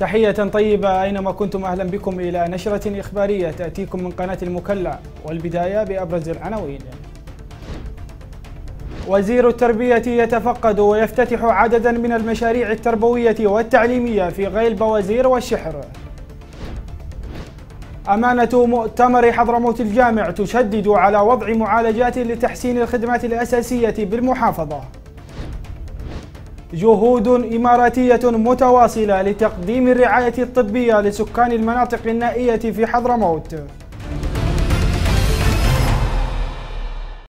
تحية طيبة أينما كنتم، أهلا بكم إلى نشرة إخبارية تأتيكم من قناة المكلا، والبداية بأبرز العناوين. وزير التربية يتفقد ويفتتح عددا من المشاريع التربوية والتعليمية في غيل باوزير والشحر. أمانة مؤتمر حضرموت الجامع تشدد على وضع معالجات لتحسين الخدمات الأساسية بالمحافظة. جهود إماراتية متواصلة لتقديم الرعاية الطبية لسكان المناطق النائية في حضرموت.